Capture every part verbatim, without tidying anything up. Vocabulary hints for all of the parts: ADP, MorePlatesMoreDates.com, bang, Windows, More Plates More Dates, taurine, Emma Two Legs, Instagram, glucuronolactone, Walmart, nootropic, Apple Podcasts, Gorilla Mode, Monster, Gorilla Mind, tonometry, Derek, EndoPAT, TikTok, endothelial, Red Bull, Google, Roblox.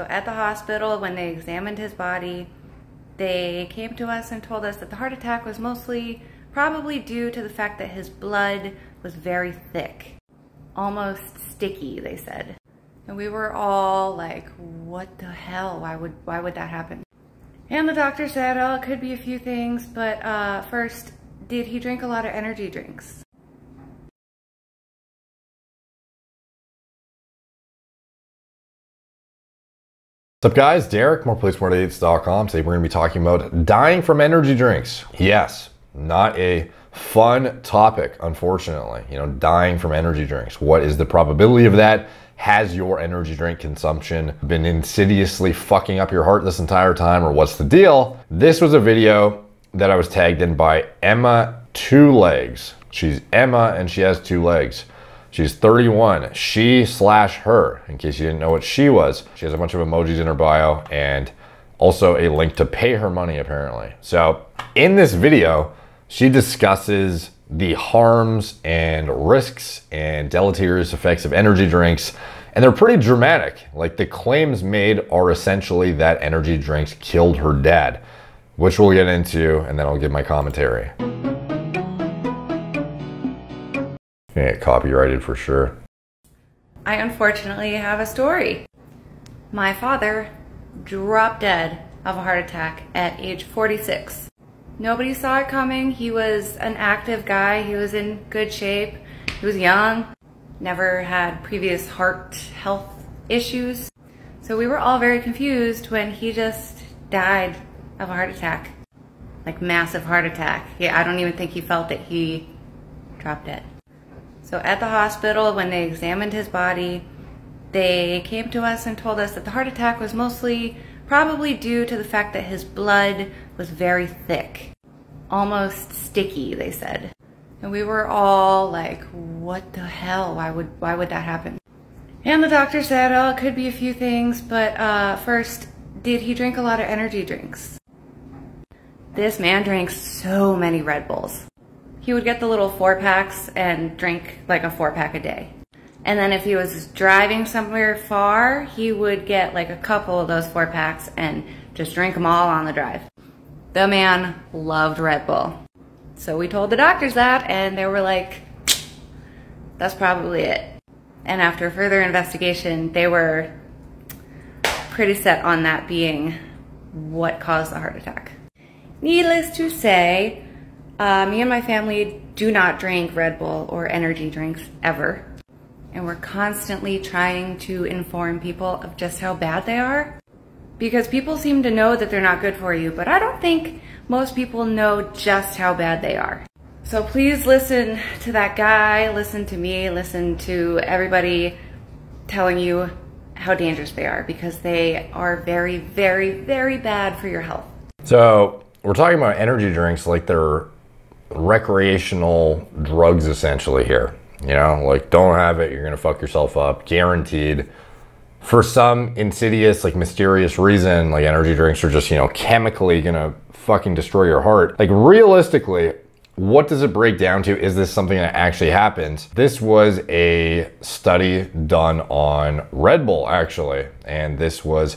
So at the hospital, when they examined his body, they came to us and told us that the heart attack was mostly probably due to the fact that his blood was very thick, almost sticky, they said. And we were all like, what the hell? Why would, why would that happen? And the doctor said, oh, it could be a few things, but uh, first, did he drink a lot of energy drinks? What's up guys, Derek, more place more dates dot com. Today we're gonna be talking about dying from energy drinks. Yes, not a fun topic, unfortunately. You know, dying from energy drinks. What is the probability of that? Has your energy drink consumption been insidiously fucking up your heart this entire time, or what's the deal? This was a video that I was tagged in by Emma Two Legs. She's Emma and she has two legs. She's thirty-one, she slash her, in case you didn't know what she was. She has a bunch of emojis in her bio and also a link to pay her money, apparently. So in this video, she discusses the harms and risks and deleterious effects of energy drinks. And they're pretty dramatic. Like, the claims made are essentially that energy drinks killed her dad, which we'll get into, and then I'll give my commentary. Yeah, copyrighted for sure. I unfortunately have a story. My father dropped dead of a heart attack at age forty-six. Nobody saw it coming. He was an active guy. He was in good shape. He was young. Never had previous heart health issues. So we were all very confused when he just died of a heart attack. Like, massive heart attack. Yeah, I don't even think he felt that he dropped dead. So at the hospital, when they examined his body, they came to us and told us that the heart attack was mostly probably due to the fact that his blood was very thick, almost sticky, they said. And we were all like, what the hell? Why would, why would that happen? And the doctor said, oh, it could be a few things, but uh, first, did he drink a lot of energy drinks? This man drank so many Red Bulls. He would get the little four packs and drink like a four pack a day. And then if he was driving somewhere far, he would get like a couple of those four packs and just drink them all on the drive. The man loved Red Bull. So we told the doctors that, and they were like, that's probably it. And after further investigation, they were pretty set on that being what caused the heart attack. Needless to say, Uh, me and my family do not drink Red Bull or energy drinks ever. And we're constantly trying to inform people of just how bad they are, because people seem to know that they're not good for you, but I don't think most people know just how bad they are. So please listen to that guy, listen to me, listen to everybody telling you how dangerous they are, because they are very, very, very bad for your health. So we're talking about energy drinks like they're recreational drugs essentially here. You know, like, don't have it, you're gonna fuck yourself up, guaranteed. For some insidious, like, mysterious reason, like, energy drinks are just, you know, chemically gonna fucking destroy your heart. Like, realistically, what does it break down to? Is this something that actually happens? This was a study done on Red Bull, actually, and this was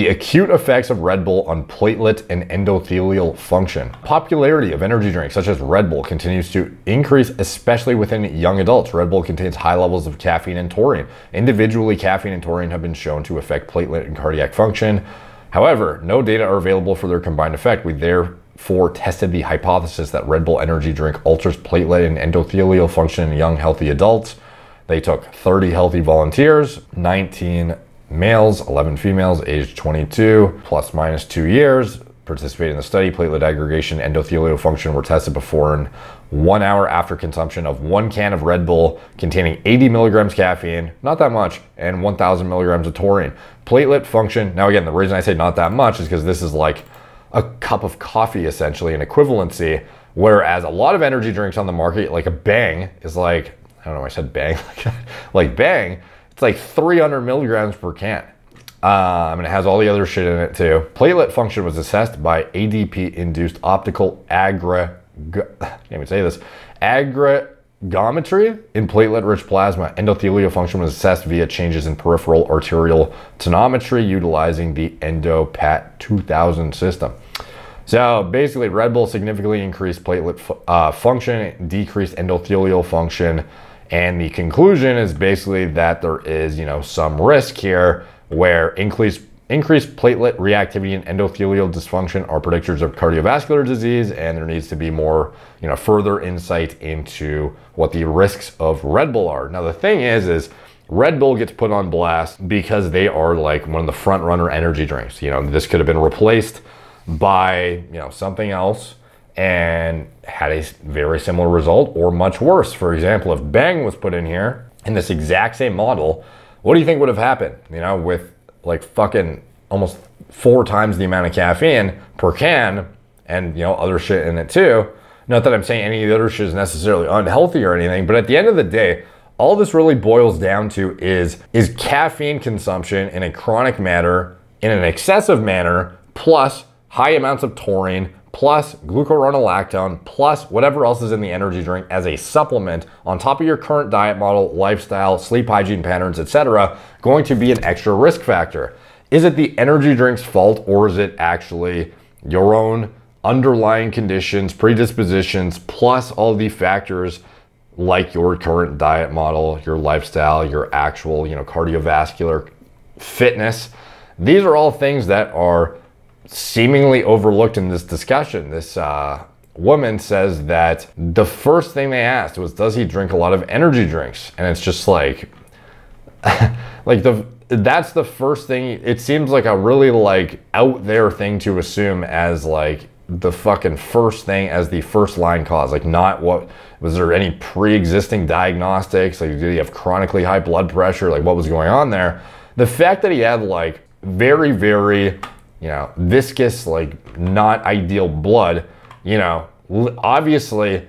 the acute effects of Red Bull on platelet and endothelial function. Popularity of energy drinks such as Red Bull continues to increase, especially within young adults. Red Bull contains high levels of caffeine and taurine. Individually, caffeine and taurine have been shown to affect platelet and cardiac function. However, no data are available for their combined effect. We therefore tested the hypothesis that Red Bull energy drink alters platelet and endothelial function in young, healthy adults. They took thirty healthy volunteers, nineteen males, eleven females, aged twenty-two, plus minus two years, participated in the study. Platelet aggregation, endothelial function were tested before and one hour after consumption of one can of Red Bull containing eighty milligrams caffeine, not that much, and one thousand milligrams of taurine. Platelet function, now again, the reason I say not that much is because this is like a cup of coffee, essentially, an equivalency, whereas a lot of energy drinks on the market, like a Bang, is like, I don't know, I said Bang, like Bang, it's like three hundred milligrams per can. Um, and it has all the other shit in it too. Platelet function was assessed by A D P induced optical aggregation. I can't even say this. Aggregation Spirometry in platelet-rich plasma. Endothelial function was assessed via changes in peripheral arterial tonometry utilizing the EndoPAT two thousand system. So basically, Red Bull significantly increased platelet uh, function, decreased endothelial function, and the conclusion is basically that there is, you know, some risk here where increased increased platelet reactivity and endothelial dysfunction are predictors of cardiovascular disease, and there needs to be more, you know, further insight into what the risks of Red Bull are. Now the thing is, is Red Bull gets put on blast because they are like one of the front runner energy drinks. You know, this could have been replaced by, you know, something else and had a very similar result or much worse. For example, if Bang was put in here in this exact same model, what do you think would have happened? You know, with like fucking almost four times the amount of caffeine per can and, you know, other shit in it too. Not that I'm saying any of the other shit is necessarily unhealthy or anything, but at the end of the day, all this really boils down to is, is caffeine consumption in a chronic manner, in an excessive manner, plus high amounts of taurine, plus glucuronolactone, plus whatever else is in the energy drink as a supplement on top of your current diet model, lifestyle, sleep hygiene patterns, et cetera, going to be an extra risk factor. Is it the energy drink's fault, or is it actually your own underlying conditions, predispositions, plus all the factors like your current diet model, your lifestyle, your actual, you know, cardiovascular fitness? These are all things that are seemingly overlooked in this discussion. This uh, woman says that the first thing they asked was, does he drink a lot of energy drinks? And it's just like, like the that's the first thing. It seems like a really like out there thing to assume as like the fucking first thing, as the first line cause. Like, not what, was there any pre-existing diagnostics? Like, did he have chronically high blood pressure? Like, what was going on there? The fact that he had like very, very, you know, viscous, like not ideal blood, you know, obviously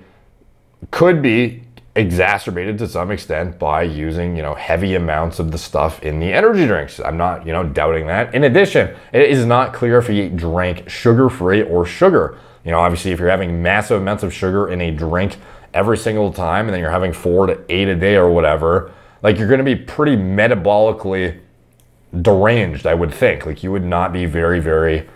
could be exacerbated to some extent by using, you know, heavy amounts of the stuff in the energy drinks. I'm not, you know, doubting that. In addition, it is not clear if he drank sugar-free or sugar. You know, obviously if you're having massive amounts of sugar in a drink every single time, and then you're having four to eight a day or whatever, like you're gonna be pretty metabolically deranged, I would think. Like, you would not be very, very,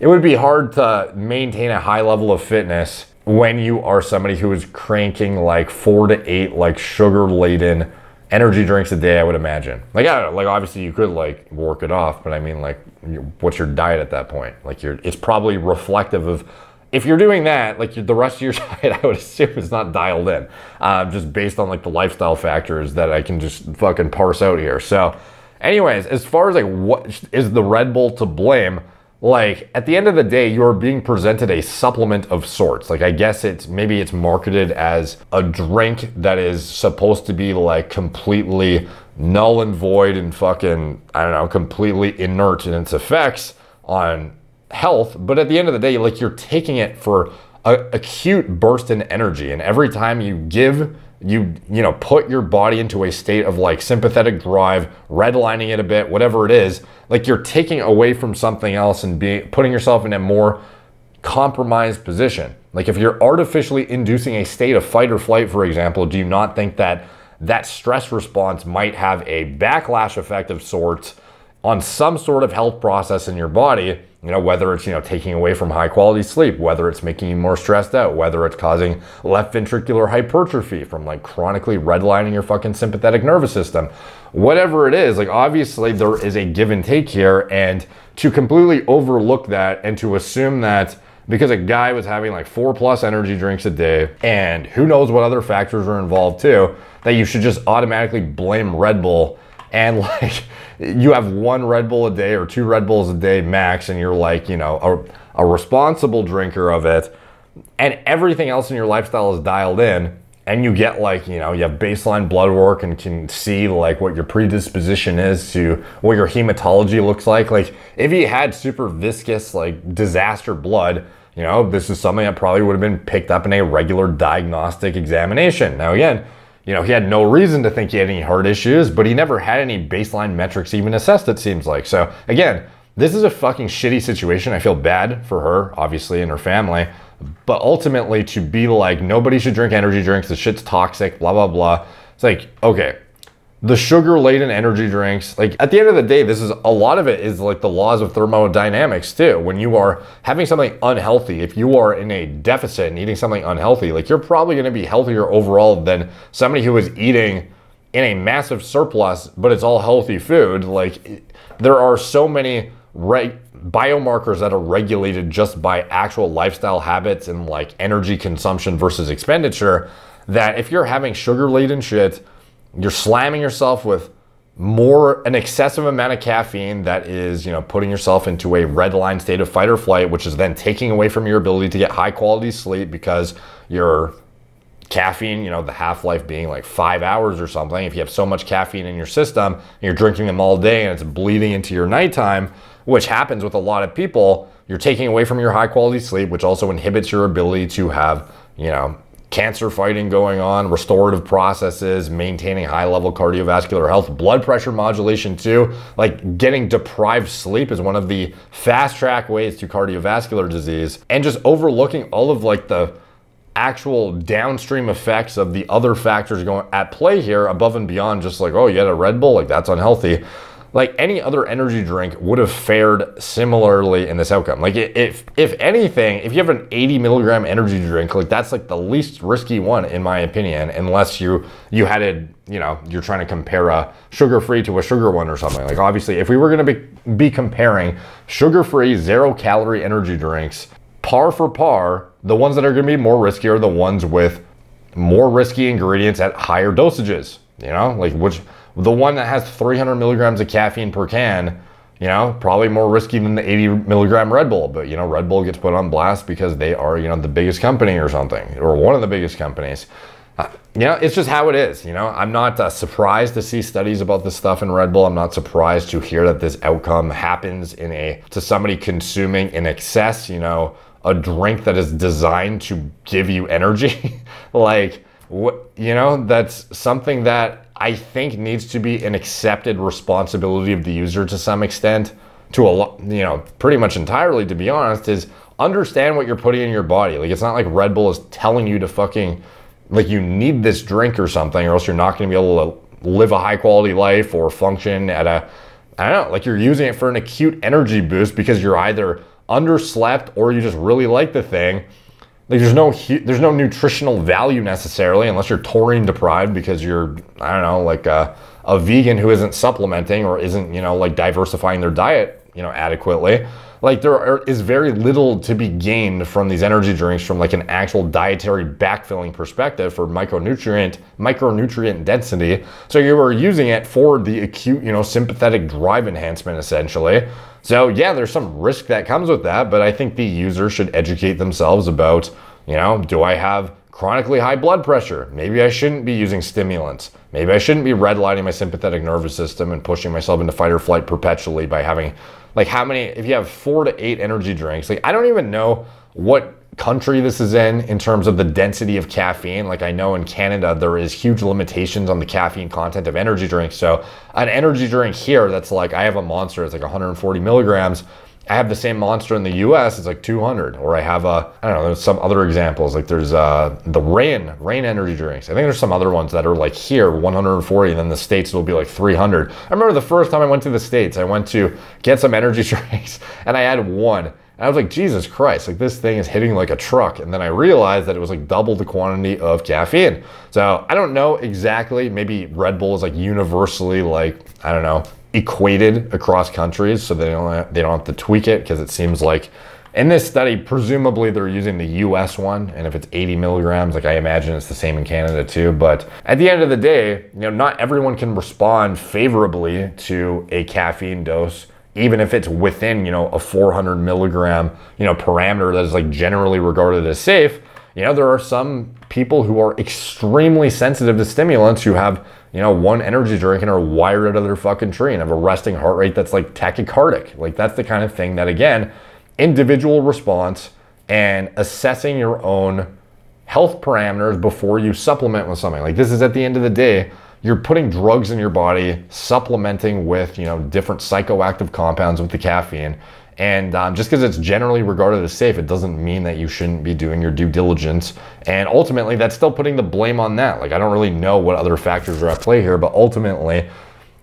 it would be hard to maintain a high level of fitness when you are somebody who is cranking like four to eight like sugar laden energy drinks a day, I would imagine. Like, I don't know, like obviously you could like work it off, but I mean, like, what's your diet at that point? Like, you're, it's probably reflective of, if you're doing that, like the rest of your diet, I would assume, is not dialed in, um, just based on like the lifestyle factors that I can just fucking parse out here. So anyways, as far as like, what is the Red Bull to blame? Like, at the end of the day, you're being presented a supplement of sorts. Like, I guess it's, maybe it's marketed as a drink that is supposed to be like completely null and void and fucking, I don't know, completely inert in its effects on health. But at the end of the day, like, you're taking it for a acute burst in energy. And every time you give, you, you know, put your body into a state of like sympathetic drive, redlining it a bit, whatever it is, like you're taking away from something else and being, putting yourself in a more compromised position. Like, if you're artificially inducing a state of fight or flight, for example, do you not think that that stress response might have a backlash effect of sorts on some sort of health process in your body? You know, whether it's, you know, taking away from high quality sleep, whether it's making you more stressed out, whether it's causing left ventricular hypertrophy from like chronically redlining your fucking sympathetic nervous system, whatever it is, like obviously there is a give and take here. And to completely overlook that and to assume that because a guy was having like four plus energy drinks a day and who knows what other factors are involved too, that you should just automatically blame Red Bull. And like, you have one Red Bull a day or two Red Bulls a day max, and you're like, you know, a, a responsible drinker of it, and everything else in your lifestyle is dialed in, and you get like, you know, you have baseline blood work and can see like what your predisposition is to what your hematology looks like. Like, if you had super viscous, like disaster blood, you know, this is something that probably would have been picked up in a regular diagnostic examination. Now again, you know, he had no reason to think he had any heart issues, but he never had any baseline metrics even assessed, it seems like. So again, This is a fucking shitty situation. I feel bad for her, obviously, and her family. But ultimately, to be like, nobody should drink energy drinks, the shit's toxic, blah, blah, blah. It's like, okay, the sugar-laden energy drinks, like at the end of the day, this is, a lot of it is like the laws of thermodynamics too. When you are having something unhealthy, if you are in a deficit and eating something unhealthy, like you're probably gonna be healthier overall than somebody who is eating in a massive surplus, but it's all healthy food. Like there are so many right biomarkers that are regulated just by actual lifestyle habits and like energy consumption versus expenditure, that if you're having sugar-laden shit, you're slamming yourself with more, an excessive amount of caffeine that is, you know, putting yourself into a red line state of fight or flight, which is then taking away from your ability to get high quality sleep because your caffeine, you know, the half-life being like five hours or something. If you have so much caffeine in your system and you're drinking them all day and it's bleeding into your nighttime, which happens with a lot of people, you're taking away from your high quality sleep, which also inhibits your ability to have, you know, cancer fighting going on, restorative processes, maintaining high level cardiovascular health, blood pressure modulation too. Like getting deprived sleep is one of the fast track ways to cardiovascular disease, and just overlooking all of like the actual downstream effects of the other factors going at play here above and beyond just like, oh, you had a Red Bull, like that's unhealthy. Like any other energy drink would have fared similarly in this outcome. Like if if anything, if you have an eighty milligram energy drink, like that's like the least risky one in my opinion, unless you you had it, you know, you're trying to compare a sugar-free to a sugar one or something. Like obviously, if we were gonna be, be comparing sugar-free, zero-calorie energy drinks, par for par, the ones that are gonna be more risky are the ones with more risky ingredients at higher dosages, you know, like which, the one that has three hundred milligrams of caffeine per can, you know, probably more risky than the eighty milligram Red Bull. But, you know, Red Bull gets put on blast because they are, you know, the biggest company or something, or one of the biggest companies. Uh, you know, it's just how it is, you know. I'm not uh, surprised to see studies about this stuff in Red Bull. I'm not surprised to hear that this outcome happens in a, to somebody consuming in excess, you know, a drink that is designed to give you energy. Like, what, you know, that's something that I think needs to be an accepted responsibility of the user to some extent, to a lot, you know, pretty much entirely, to be honest, is understand what you're putting in your body. Like, it's not like Red Bull is telling you to fucking, like you need this drink or something, or else you're not gonna be able to live a high quality life or function at a, I don't know, like you're using it for an acute energy boost because you're either underslept or you just really like the thing. Like there's no there's no nutritional value necessarily, unless you're taurine deprived because you're, I don't know, like a, a vegan who isn't supplementing or isn't, you know, like diversifying their diet, you know, adequately. Like there are, is very little to be gained from these energy drinks from like an actual dietary backfilling perspective for micronutrient micronutrient density. So you were using it for the acute, you know, sympathetic drive enhancement essentially. So yeah, there's some risk that comes with that, but I think the user should educate themselves about, you know, do I have chronically high blood pressure? Maybe I shouldn't be using stimulants. Maybe I shouldn't be redlining my sympathetic nervous system and pushing myself into fight or flight perpetually by having, like how many, if you have four to eight energy drinks, like I don't even know what country this is in, in terms of the density of caffeine. Like I know in Canada, there is huge limitations on the caffeine content of energy drinks. So an energy drink here, that's like, I have a Monster, it's like one hundred forty milligrams. I have the same Monster in the U S, it's like two hundred. Or I have a, I don't know, there's some other examples. Like there's uh, the Rain, Rain energy drinks. I think there's some other ones that are like here, one hundred forty, and then the States will be like three hundred. I remember the first time I went to the States, I went to get some energy drinks and I had one. And I was like, Jesus Christ, like this thing is hitting like a truck. And then I realized that it was like double the quantity of caffeine. So I don't know exactly, maybe Red Bull is like universally like, I don't know, equated across countries. So they don't have, they don't have to tweak it, because it seems like in this study, presumably they're using the U S one. And if it's eighty milligrams, like I imagine it's the same in Canada too. But at the end of the day, you know, not everyone can respond favorably to a caffeine dose, even if it's within, you know, a four hundred milligram, you know, parameter that is like generally regarded as safe. You know, there are some people who are extremely sensitive to stimulants who have, you know, one energy drink and are wired out of their fucking tree and have a resting heart rate that's like tachycardic. Like that's the kind of thing that, again, individual response and assessing your own health parameters before you supplement with something. Like this is, at the end of the day, you're putting drugs in your body, supplementing with, you know, different psychoactive compounds with the caffeine. And um, just because it's generally regarded as safe, it doesn't mean that you shouldn't be doing your due diligence. And ultimately, that's still putting the blame on that. Like, I don't really know what other factors are at play here, but ultimately,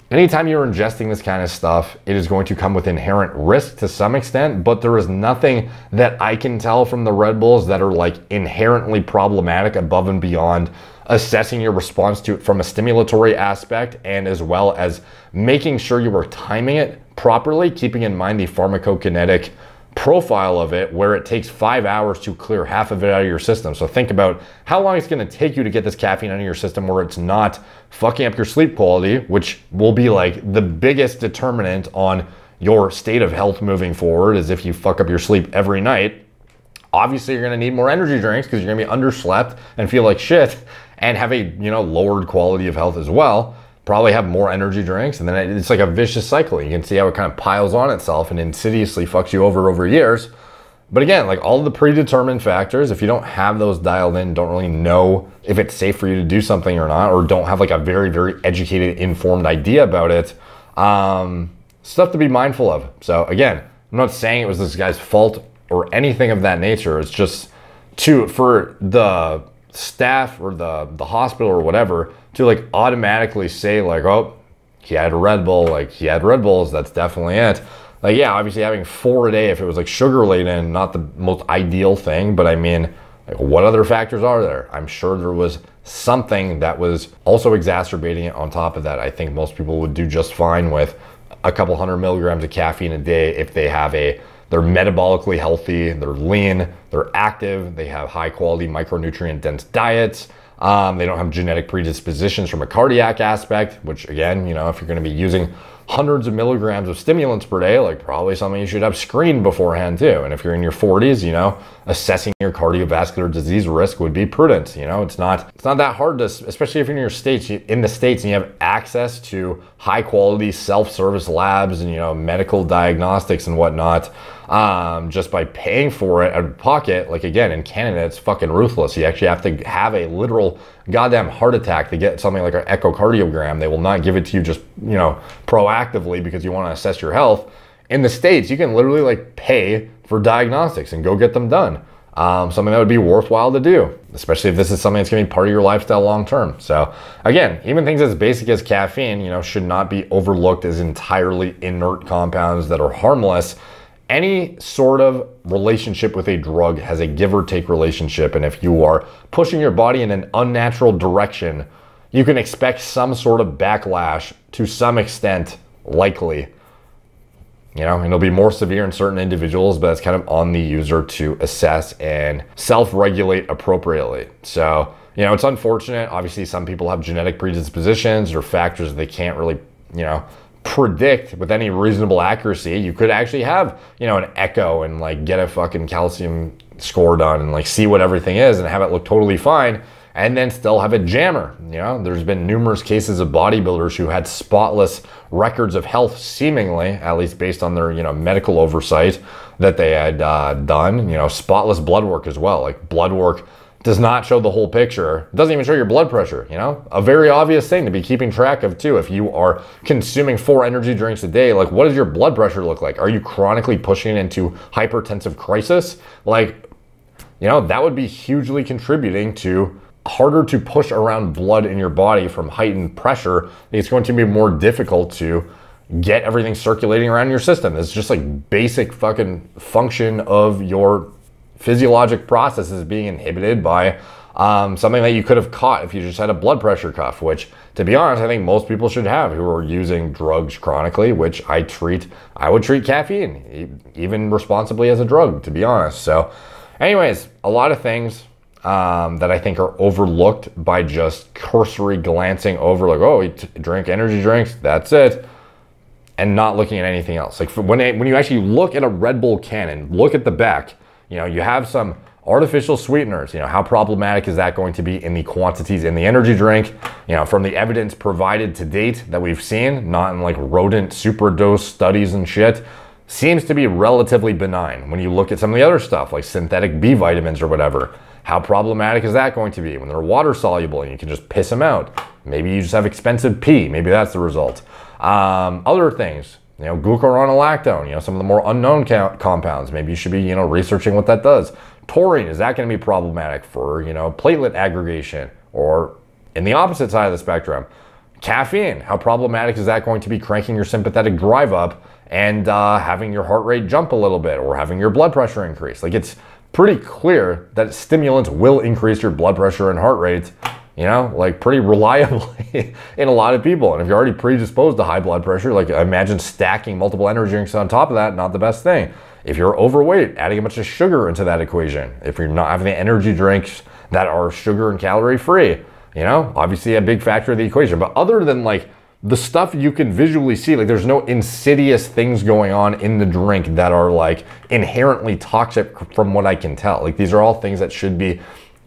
anytime you're ingesting this kind of stuff, it is going to come with inherent risk to some extent, but there is nothing that I can tell from the Red Bulls that are like inherently problematic above and beyond assessing your response to it from a stimulatory aspect, and as well as making sure you are timing it properly, keeping in mind the pharmacokinetic profile of it, where it takes five hours to clear half of it out of your system. So think about how long it's going to take you to get this caffeine out of your system where it's not fucking up your sleep quality, which will be like the biggest determinant on your state of health moving forward. Is if you fuck up your sleep every night, obviously you're going to need more energy drinks because you're going to be underslept and feel like shit and have a, you know, lowered quality of health as well. Probably have more energy drinks, and then it's like a vicious cycle. You can see how it kind of piles on itself and insidiously fucks you over over years. But again, like all of the predetermined factors, if you don't have those dialed in, don't really know if it's safe for you to do something or not, or don't have like a very, very educated, informed idea about it, um, stuff to be mindful of. So again, I'm not saying it was this guy's fault or anything of that nature. It's just to, for the staff or the, the hospital or whatever to like automatically say like, oh, he had a Red Bull, like he had Red Bulls, that's definitely it. Like, yeah, obviously having four a day, if it was like sugar laden, not the most ideal thing, but I mean, like what other factors are there? I'm sure there was something that was also exacerbating it on top of that. I think most people would do just fine with a couple hundred milligrams of caffeine a day if they have a, they're metabolically healthy, they're lean, they're active, they have high quality micronutrient dense diets. Um, they don't have genetic predispositions from a cardiac aspect, which again, you know, if you're going to be using hundreds of milligrams of stimulants per day, like probably something you should have screened beforehand too. And if you're in your forties, you know, assessing your cardiovascular disease risk would be prudent. You know, it's not, it's not that hard to, especially if you're in your states, in the States and you have access to high quality self-service labs and, you know, medical diagnostics and whatnot. Um, just by paying for it out of pocket, like again, in Canada, it's fucking ruthless. You actually have to have a literal goddamn heart attack to get something like an echocardiogram. They will not give it to you just, you know, proactively because you want to assess your health. In the States, you can literally like pay for diagnostics and go get them done. Um, something that would be worthwhile to do, especially if this is something that's going to be part of your lifestyle long term. So again, even things as basic as caffeine, you know, should not be overlooked as entirely inert compounds that are harmless. Any sort of relationship with a drug has a give or take relationship. And if you are pushing your body in an unnatural direction, you can expect some sort of backlash to some extent, likely. You know, and it'll be more severe in certain individuals, but it's kind of on the user to assess and self-regulate appropriately. So, you know, it's unfortunate. Obviously, some people have genetic predispositions or factors they can't really, you know, predict with any reasonable accuracy. You could actually have, you know, an echo and like get a fucking calcium score done and like see what everything is and have it look totally fine and then still have a jammer. You know, there's been numerous cases of bodybuilders who had spotless records of health, seemingly, at least based on their, you know, medical oversight that they had uh, done, you know, spotless blood work as well. Like blood work does not show the whole picture. It doesn't even show your blood pressure, you know? A very obvious thing to be keeping track of too. If you are consuming four energy drinks a day, like what does your blood pressure look like? Are you chronically pushing into hypertensive crisis? Like, you know, that would be hugely contributing to harder to push around blood in your body from heightened pressure. It's going to be more difficult to get everything circulating around your system. It's just like basic fucking function of your physiologic process is being inhibited by um, something that you could have caught if you just had a blood pressure cuff, which to be honest, I think most people should have who are using drugs chronically, which I treat, I would treat caffeine even responsibly as a drug, to be honest. So anyways, a lot of things um, that I think are overlooked by just cursory glancing over like, oh, you drink energy drinks, that's it. And not looking at anything else. Like for when, it, when you actually look at a Red Bull can and look at the back, you know, you have some artificial sweeteners. You know, how problematic is that going to be in the quantities in the energy drink? You know, from the evidence provided to date that we've seen, not in like rodent superdose studies and shit, seems to be relatively benign when you look at some of the other stuff like synthetic B vitamins or whatever. How problematic is that going to be when they're water soluble and you can just piss them out? Maybe you just have expensive pee. Maybe that's the result. Um, other things, you know, glucuronolactone, you know, some of the more unknown compounds. Maybe you should be, you know, researching what that does. Taurine, is that going to be problematic for, you know, platelet aggregation? Or in the opposite side of the spectrum, caffeine, how problematic is that going to be cranking your sympathetic drive up and uh, having your heart rate jump a little bit or having your blood pressure increase? Like, it's pretty clear that stimulants will increase your blood pressure and heart rate, you know, like pretty reliably in a lot of people. And if you're already predisposed to high blood pressure, like imagine stacking multiple energy drinks on top of that, not the best thing. If you're overweight, adding a bunch of sugar into that equation. If you're not having the energy drinks that are sugar and calorie free, you know, obviously a big factor of the equation. But other than like the stuff you can visually see, like there's no insidious things going on in the drink that are like inherently toxic from what I can tell. Like these are all things that should be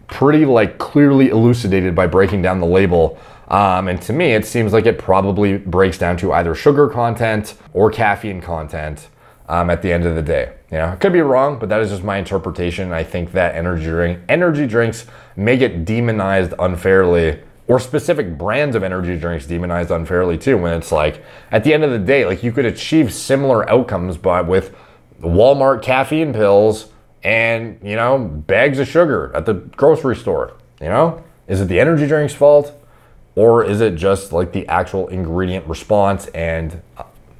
pretty like clearly elucidated by breaking down the label. Um, and to me, it seems like it probably breaks down to either sugar content or caffeine content um, at the end of the day. You know, I could be wrong, but that is just my interpretation. I think that energy drink, energy drinks may get demonized unfairly, or specific brands of energy drinks demonized unfairly too, when it's like, at the end of the day, like you could achieve similar outcomes by with Walmart caffeine pills and, you know, bags of sugar at the grocery store. You know, is it the energy drink's fault, or is it just like the actual ingredient response and,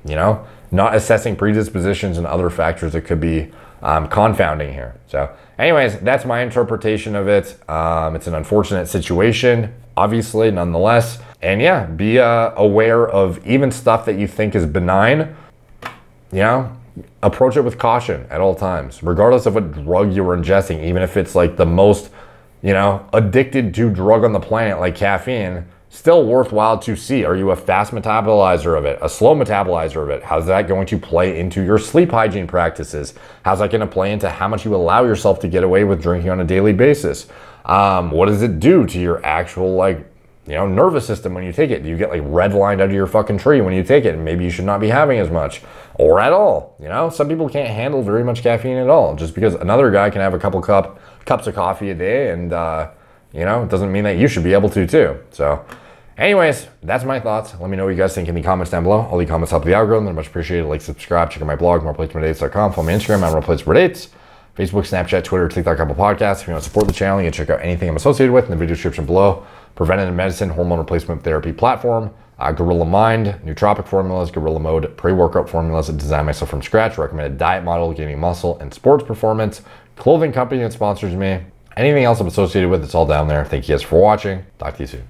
you know, not assessing predispositions and other factors that could be um, confounding here? So anyways, that's my interpretation of it. Um, it's an unfortunate situation, obviously, nonetheless. And yeah, be uh, aware of even stuff that you think is benign. You know, approach it with caution at all times, regardless of what drug you were ingesting, even if it's like the most, you know, addicted to drug on the planet, like caffeine. Still worthwhile to see, are you a fast metabolizer of it, a slow metabolizer of it? How's that going to play into your sleep hygiene practices? How's that gonna play into how much you allow yourself to get away with drinking on a daily basis? Um, what does it do to your actual, like, you know, nervous system when you take it? Do you get like redlined out of your fucking tree when you take it? And maybe you should not be having as much or at all. You know, some people can't handle very much caffeine at all, just because another guy can have a couple cup cups of coffee a day, and uh, you know, it doesn't mean that you should be able to too. So anyways, that's my thoughts. Let me know what you guys think in the comments down below. All the comments help the algorithm. They're much appreciated. Like, subscribe, check out my blog, more plates more dates dot com. Follow me on Instagram, more plates more dates. Facebook, Snapchat, Twitter, TikTok, Apple Podcasts. If you want to support the channel, you can check out anything I'm associated with in the video description below. Preventative medicine, hormone replacement therapy platform, uh, Gorilla Mind, nootropic formulas, Gorilla Mode, pre-workout formulas, design myself from scratch, recommended diet model, gaining muscle, and sports performance, clothing company that sponsors me. Anything else I'm associated with, it's all down there. Thank you guys for watching. Talk to you soon.